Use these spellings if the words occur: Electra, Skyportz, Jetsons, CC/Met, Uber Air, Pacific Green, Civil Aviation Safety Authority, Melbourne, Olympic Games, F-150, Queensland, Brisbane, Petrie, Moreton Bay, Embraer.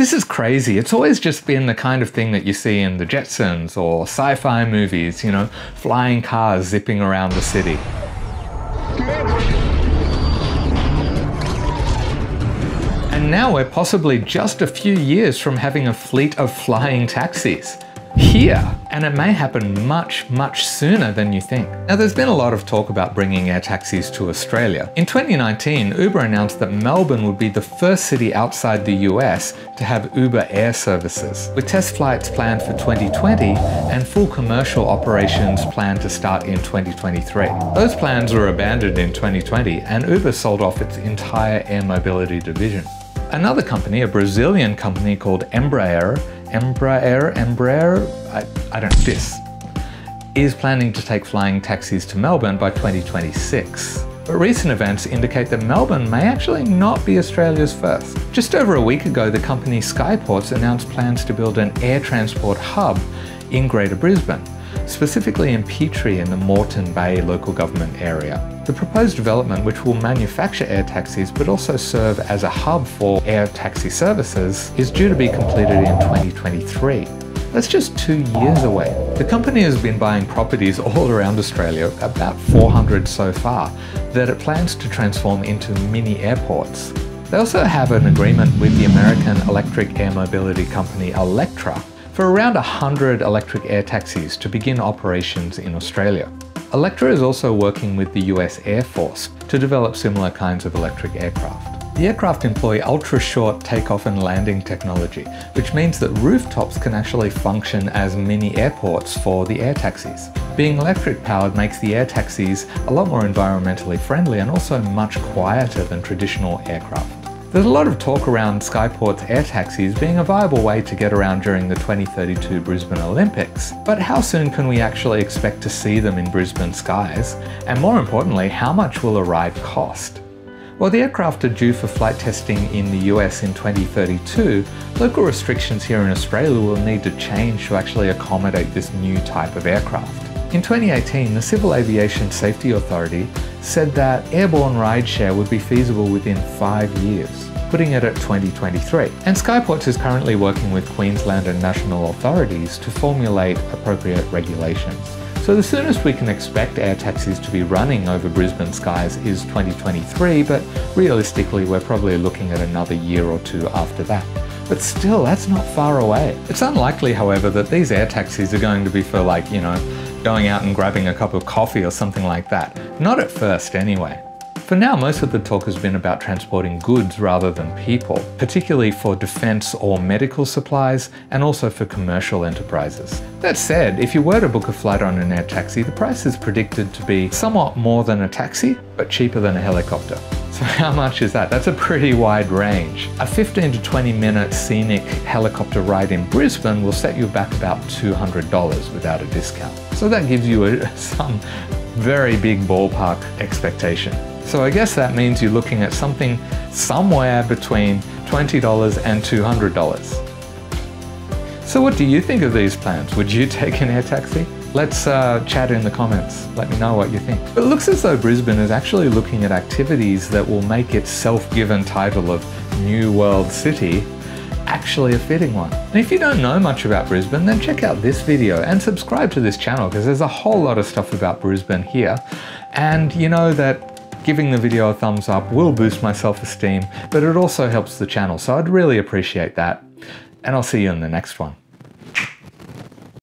This is crazy. It's always just been the kind of thing that you see in the Jetsons or sci-fi movies, you know, flying cars zipping around the city. And now we're possibly just a few years from having a fleet of flying taxis here, and it may happen much, much sooner than you think. Now, there's been a lot of talk about bringing air taxis to Australia. In 2019, Uber announced that Melbourne would be the first city outside the US to have Uber Air services, with test flights planned for 2020 and full commercial operations planned to start in 2023. Those plans were abandoned in 2020, and Uber sold off its entire air mobility division. Another company, a Brazilian company called Embraer, I don't know, this is planning to take flying taxis to Melbourne by 2026. But recent events indicate that Melbourne may actually not be Australia's first. Just over a week ago, the company Skyportz announced plans to build an air transport hub in Greater Brisbane, specifically in Petrie in the Moreton Bay local government area. The proposed development, which will manufacture air taxis but also serve as a hub for air taxi services, is due to be completed in 2023. That's just 2 years away. The company has been buying properties all around Australia, about 400 so far, that it plans to transform into mini airports. They also have an agreement with the American electric air mobility company Electra for around 100 electric air taxis to begin operations in Australia. Electra is also working with the US Air Force to develop similar kinds of electric aircraft. The aircraft employ ultra-short takeoff and landing technology, which means that rooftops can actually function as mini airports for the air taxis. Being electric-powered makes the air taxis a lot more environmentally friendly and also much quieter than traditional aircraft. There's a lot of talk around Skyportz air taxis being a viable way to get around during the 2032 Brisbane Olympics, but how soon can we actually expect to see them in Brisbane skies? And more importantly, how much will a ride cost? While the aircraft are due for flight testing in the US in 2032, local restrictions here in Australia will need to change to actually accommodate this new type of aircraft. In 2018, the Civil Aviation Safety Authority said that airborne rideshare would be feasible within 5 years, putting it at 2023. And Skyportz is currently working with Queensland and national authorities to formulate appropriate regulations. So the soonest we can expect air taxis to be running over Brisbane skies is 2023, but realistically, we're probably looking at another year or two after that. But still, that's not far away. It's unlikely, however, that these air taxis are going to be for, like, you know, going out and grabbing a cup of coffee or something like that. Not at first, anyway. For now, most of the talk has been about transporting goods rather than people, particularly for defense or medical supplies, and also for commercial enterprises. That said, if you were to book a flight on an air taxi, the price is predicted to be somewhat more than a taxi, but cheaper than a helicopter. So how much is that? That's a pretty wide range. A 15 to 20 minute scenic helicopter ride in Brisbane will set you back about $200 without a discount. So that gives you some very big ballpark expectation. So I guess that means you're looking at something somewhere between $20 and $200. So what do you think of these plans? Would you take an air taxi? Let's chat in the comments. Let me know what you think. It looks as though Brisbane is actually looking at activities that will make its self-given title of New World City actually a fitting one. And if you don't know much about Brisbane, then check out this video and subscribe to this channel, because there's a whole lot of stuff about Brisbane here. And you know that giving the video a thumbs up will boost my self-esteem, but it also helps the channel, so I'd really appreciate that. And I'll see you in the next one.